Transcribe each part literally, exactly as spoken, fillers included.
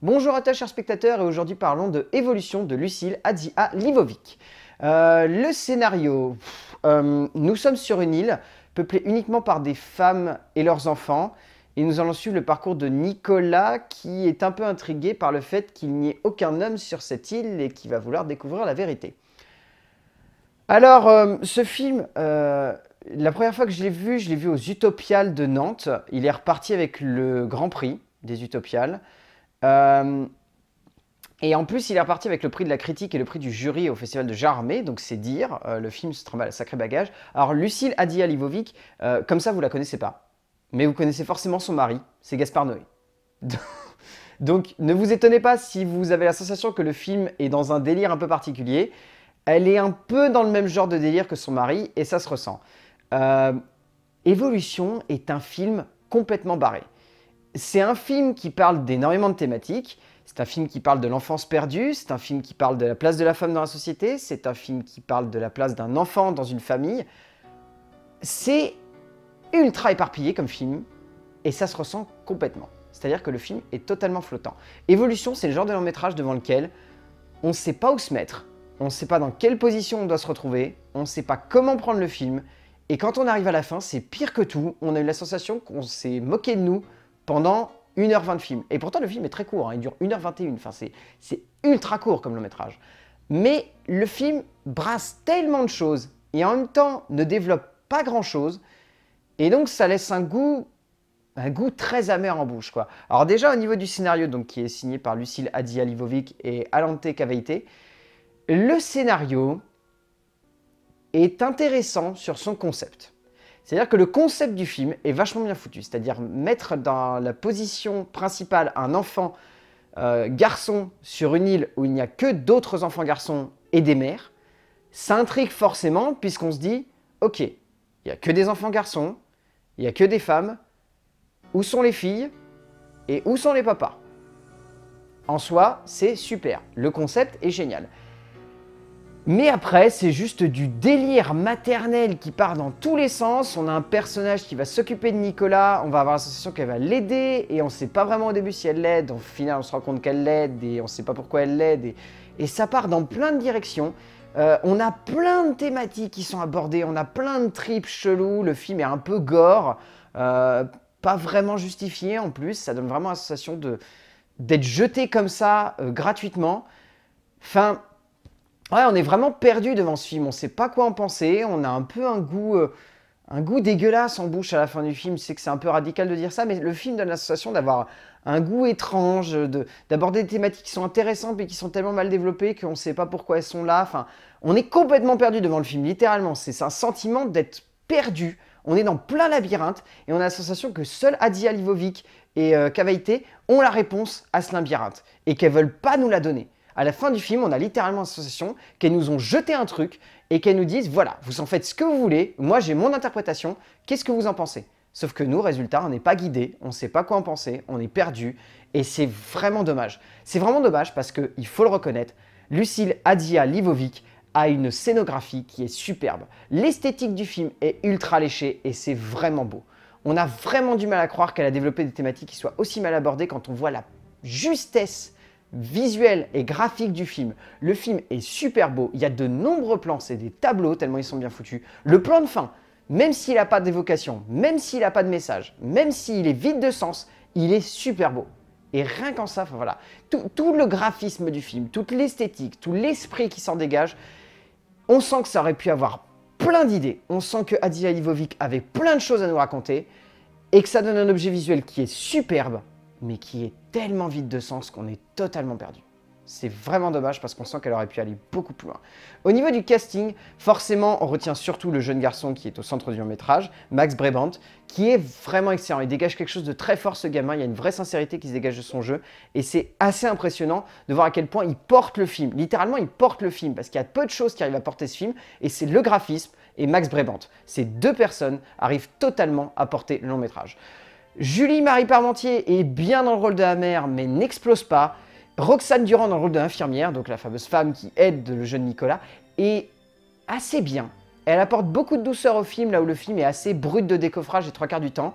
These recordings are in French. Bonjour à toi chers spectateurs, et aujourd'hui parlons de Évolution de Lucille Hadzihalilovic. Euh, le scénario, euh, nous sommes sur une île peuplée uniquement par des femmes et leurs enfants, et nous allons suivre le parcours de Nicolas qui est un peu intrigué par le fait qu'il n'y ait aucun homme sur cette île et qui va vouloir découvrir la vérité. Alors euh, ce film, euh, la première fois que je l'ai vu, je l'ai vu aux Utopiales de Nantes. Il est reparti avec le Grand Prix des Utopiales. Euh, et en plus il est reparti avec le prix de la critique et le prix du jury au festival de Jarmé, donc c'est dire, euh, le film se trimballe à sacré bagage. Alors Lucille Hadzihalilovic, euh, comme ça vous la connaissez pas, mais vous connaissez forcément son mari, c'est Gaspard Noé. Donc ne vous étonnez pas si vous avez la sensation que le film est dans un délire un peu particulier. Elle est un peu dans le même genre de délire que son mari et ça se ressent. euh, Évolution est un film complètement barré. C'est un film qui parle d'énormément de thématiques, c'est un film qui parle de l'enfance perdue, c'est un film qui parle de la place de la femme dans la société, c'est un film qui parle de la place d'un enfant dans une famille. C'est ultra éparpillé comme film, et ça se ressent complètement. C'est-à-dire que le film est totalement flottant. Évolution, c'est le genre de long métrage devant lequel on ne sait pas où se mettre, on ne sait pas dans quelle position on doit se retrouver, on ne sait pas comment prendre le film, et quand on arrive à la fin, c'est pire que tout, on a eu la sensation qu'on s'est moqué de nous pendant une heure vingt de film. Et pourtant, le film est très court, hein, il dure une heure vingt et une, enfin, c'est ultra court comme long métrage. Mais le film brasse tellement de choses, et en même temps ne développe pas grand-chose, et donc ça laisse un goût, un goût très amer en bouche, quoi. Alors déjà, au niveau du scénario, donc, qui est signé par Lucille Hadzihalilovic et Alanté Kavaité, le scénario est intéressant sur son concept. C'est-à-dire que le concept du film est vachement bien foutu, c'est-à-dire mettre dans la position principale un enfant euh, garçon sur une île où il n'y a que d'autres enfants garçons et des mères, ça intrigue forcément puisqu'on se dit « Ok, il n'y a que des enfants garçons, il n'y a que des femmes, où sont les filles et où sont les papas ?» En soi, c'est super, le concept est génial. Mais après, c'est juste du délire maternel qui part dans tous les sens. On a un personnage qui va s'occuper de Nicolas, on va avoir la sensation qu'elle va l'aider, et on ne sait pas vraiment au début si elle l'aide, au final on se rend compte qu'elle l'aide, et on ne sait pas pourquoi elle l'aide, et, et ça part dans plein de directions. Euh, on a plein de thématiques qui sont abordées, on a plein de trips chelous, le film est un peu gore, euh, pas vraiment justifié en plus, ça donne vraiment la sensation d'être jeté comme ça, euh, gratuitement. Enfin... Ouais, on est vraiment perdu devant ce film, on ne sait pas quoi en penser, on a un peu un goût, euh, un goût dégueulasse en bouche à la fin du film. Je sais que c'est un peu radical de dire ça, mais le film donne la sensation d'avoir un goût étrange, d'aborder de, des thématiques qui sont intéressantes mais qui sont tellement mal développées qu'on ne sait pas pourquoi elles sont là. Enfin, on est complètement perdu devant le film, littéralement. C'est un sentiment d'être perdu, on est dans plein labyrinthe et on a la sensation que seuls Hadzihalilovic et euh, Kavaité ont la réponse à ce labyrinthe et qu'elles ne veulent pas nous la donner. À la fin du film, on a littéralement l'association qu'elles nous ont jeté un truc et qu'elles nous disent « Voilà, vous en faites ce que vous voulez, moi j'ai mon interprétation, qu'est-ce que vous en pensez ?» Sauf que nous, résultat, on n'est pas guidés, on ne sait pas quoi en penser, on est perdu et c'est vraiment dommage. C'est vraiment dommage parce que, il faut le reconnaître, Lucille Hadzihalilovic a une scénographie qui est superbe. L'esthétique du film est ultra léchée et c'est vraiment beau. On a vraiment du mal à croire qu'elle a développé des thématiques qui soient aussi mal abordées quand on voit la justesse visuel et graphique du film. Le film est super beau, il y a de nombreux plans, c'est des tableaux tellement ils sont bien foutus. Le plan de fin, même s'il n'a pas d'évocation, même s'il n'a pas de message, même s'il est vide de sens, il est super beau. Et rien qu'en ça, enfin voilà, tout, tout le graphisme du film, toute l'esthétique, tout l'esprit qui s'en dégage, on sent que ça aurait pu avoir plein d'idées, on sent que Hadzihalilovic avait plein de choses à nous raconter et que ça donne un objet visuel qui est superbe, mais qui est tellement vide de sens qu'on est totalement perdu. C'est vraiment dommage parce qu'on sent qu'elle aurait pu aller beaucoup plus loin. Au niveau du casting, forcément, on retient surtout le jeune garçon qui est au centre du long métrage, Max Brebant, qui est vraiment excellent. Il dégage quelque chose de très fort, ce gamin. Il y a une vraie sincérité qui se dégage de son jeu. Et c'est assez impressionnant de voir à quel point il porte le film. Littéralement, il porte le film parce qu'il y a peu de choses qui arrivent à porter ce film. Et c'est le graphisme et Max Brebant. Ces deux personnes arrivent totalement à porter le long métrage. Julie-Marie Parmentier est bien dans le rôle de la mère, mais n'explose pas. Roxane Duran dans le rôle de l'infirmière, donc la fameuse femme qui aide le jeune Nicolas, est assez bien. Elle apporte beaucoup de douceur au film, là où le film est assez brut de décoffrage les trois quarts du temps.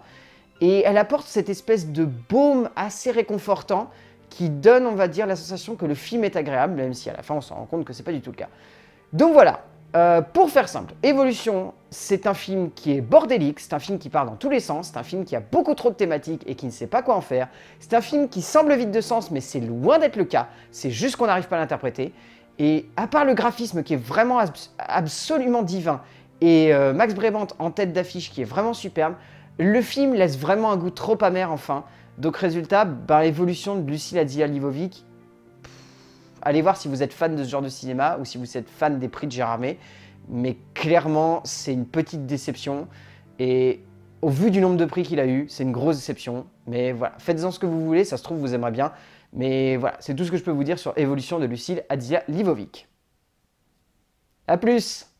Et elle apporte cette espèce de baume assez réconfortant qui donne, on va dire, la sensation que le film est agréable, même si à la fin on s'en rend compte que c'est pas du tout le cas. Donc voilà, euh, pour faire simple, Evolution, c'est un film qui est bordélique, c'est un film qui part dans tous les sens, c'est un film qui a beaucoup trop de thématiques et qui ne sait pas quoi en faire, c'est un film qui semble vide de sens, mais c'est loin d'être le cas, c'est juste qu'on n'arrive pas à l'interpréter, et à part le graphisme qui est vraiment abs- absolument divin, et euh, Max Brebant en tête d'affiche qui est vraiment superbe, le film laisse vraiment un goût trop amer enfin. Donc résultat, ben, Evolution de Lucille Hadzihalilovic, allez voir si vous êtes fan de ce genre de cinéma ou si vous êtes fan des prix de Gérardmer, mais clairement c'est une petite déception et au vu du nombre de prix qu'il a eu, c'est une grosse déception, mais voilà, faites-en ce que vous voulez, ça se trouve vous aimerez bien, mais voilà, c'est tout ce que je peux vous dire sur Evolution de Lucille Hadzihalilovic. A plus!